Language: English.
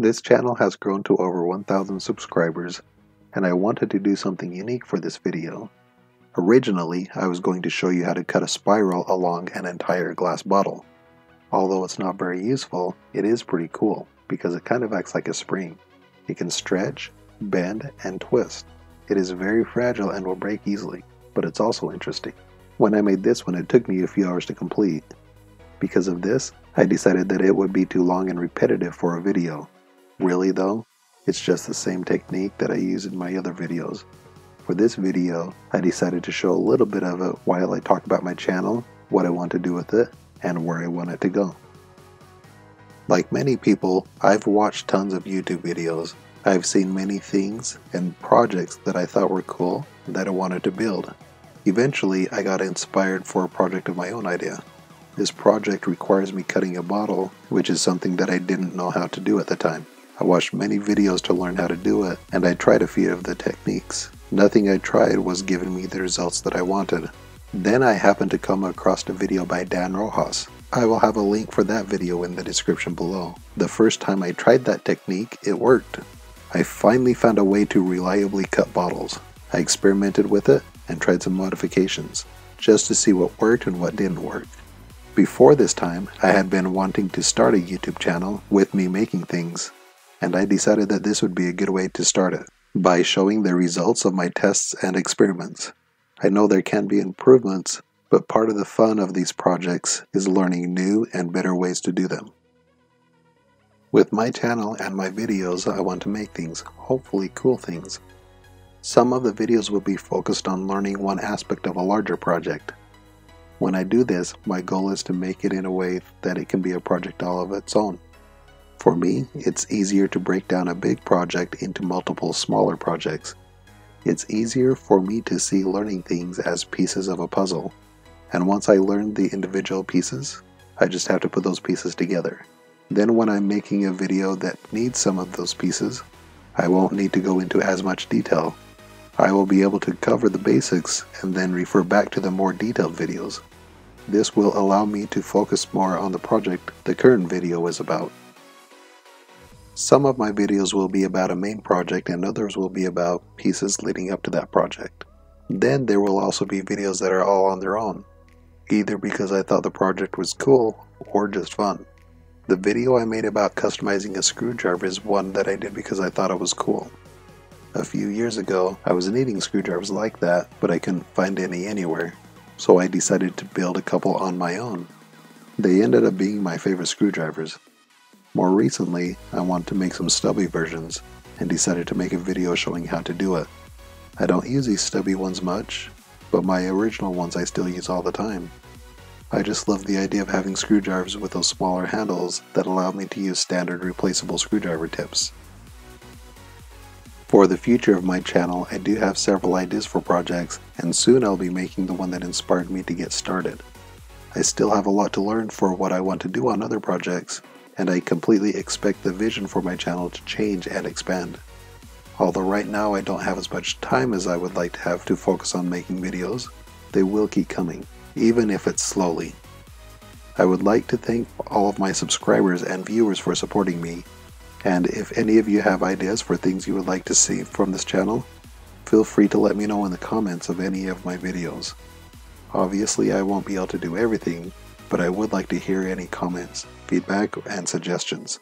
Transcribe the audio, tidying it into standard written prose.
This channel has grown to over 1,000 subscribers, and I wanted to do something unique for this video. Originally, I was going to show you how to cut a spiral along an entire glass bottle. Although it's not very useful, it is pretty cool because it kind of acts like a spring. It can stretch, bend, and twist. It is very fragile and will break easily, but it's also interesting. When I made this one, it took me a few hours to complete. Because of this, I decided that it would be too long and repetitive for a video. Really though, it's just the same technique that I use in my other videos. For this video, I decided to show a little bit of it while I talk about my channel, what I want to do with it, and where I want it to go. Like many people, I've watched tons of YouTube videos. I've seen many things and projects that I thought were cool and that I wanted to build. Eventually, I got inspired for a project of my own idea. This project requires me cutting a bottle, which is something that I didn't know how to do at the time. I watched many videos to learn how to do it, and I tried a few of the techniques. Nothing I tried was giving me the results that I wanted. Then I happened to come across a video by Dan Rojas. I will have a link for that video in the description below. The first time I tried that technique, it worked. I finally found a way to reliably cut bottles. I experimented with it and tried some modifications, just to see what worked and what didn't work. Before this time, I had been wanting to start a YouTube channel with me making things, and I decided that this would be a good way to start it, by showing the results of my tests and experiments. I know there can be improvements, but part of the fun of these projects is learning new and better ways to do them. With my channel and my videos, I want to make things, hopefully cool things. Some of the videos will be focused on learning one aspect of a larger project. When I do this, my goal is to make it in a way that it can be a project all of its own. For me, it's easier to break down a big project into multiple smaller projects. It's easier for me to see learning things as pieces of a puzzle. And once I learn the individual pieces, I just have to put those pieces together. Then when I'm making a video that needs some of those pieces, I won't need to go into as much detail. I will be able to cover the basics and then refer back to the more detailed videos. This will allow me to focus more on the project the current video is about. Some of my videos will be about a main project and others will be about pieces leading up to that project. Then there will also be videos that are all on their own, either because I thought the project was cool or just fun. The video I made about customizing a screwdriver is one that I did because I thought it was cool. A few years ago, I was needing screwdrivers like that, but I couldn't find any anywhere, so I decided to build a couple on my own. They ended up being my favorite screwdrivers. More recently, I wanted to make some stubby versions and decided to make a video showing how to do it. I don't use these stubby ones much, but my original ones I still use all the time. I just love the idea of having screwdrivers with those smaller handles that allow me to use standard replaceable screwdriver tips. For the future of my channel, I do have several ideas for projects, and soon I'll be making the one that inspired me to get started. I still have a lot to learn for what I want to do on other projects, and I completely expect the vision for my channel to change and expand. Although right now I don't have as much time as I would like to have to focus on making videos, they will keep coming, even if it's slowly. I would like to thank all of my subscribers and viewers for supporting me, and if any of you have ideas for things you would like to see from this channel, feel free to let me know in the comments of any of my videos. Obviously I won't be able to do everything, but I would like to hear any comments, feedback, and suggestions.